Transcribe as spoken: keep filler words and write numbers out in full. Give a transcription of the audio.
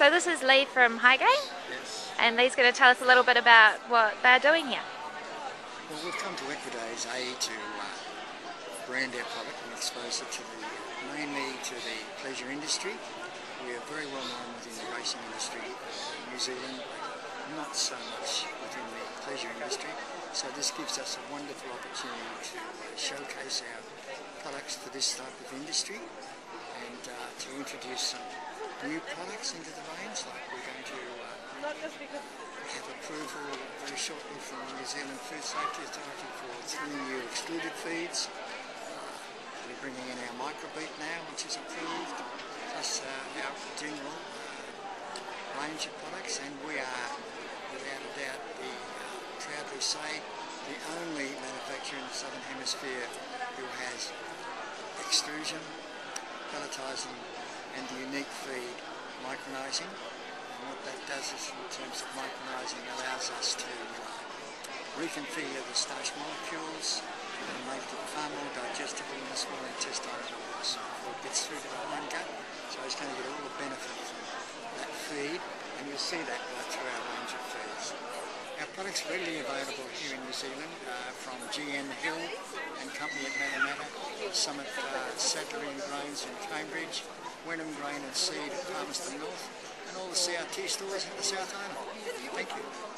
So this is Lee from Hygain, yes. And Lee's going to tell us a little bit about what they're doing here. Well, we've come to Equidays A to uh, brand our product and expose it to the, mainly to the pleasure industry. We are very well known within the racing industry in New Zealand, but not so much within the pleasure industry. So this gives us a wonderful opportunity to uh, showcase our products to this type of industry and uh, to introduce some new products into the range. Like we're going to uh, have approval very shortly from the New Zealand Food Safety Authority for three new extruded feeds. Uh, we're bringing in our microbeat now, which is approved, plus uh, our general uh, range of products, and we are without a doubt the proudly say the only manufacturer in the Southern Hemisphere who has extrusion, pelletizing and the unique feed micronizing. And what that does is, in terms of micronizing, allows us to reconfigure the starch molecules and make it far more digestible in the small intestine before it gets through to the hindgut. So it's going to get all the benefit from that feed, and you'll see that right through our range of feeds. Our products are readily available here in New Zealand uh, from G N Hill and Company at Manawatu, some at uh, Saddlerine Grains in Cambridge, Wynnum Grain and Seed at Palmerston North, and all the C R T stores in the South Island. Thank you.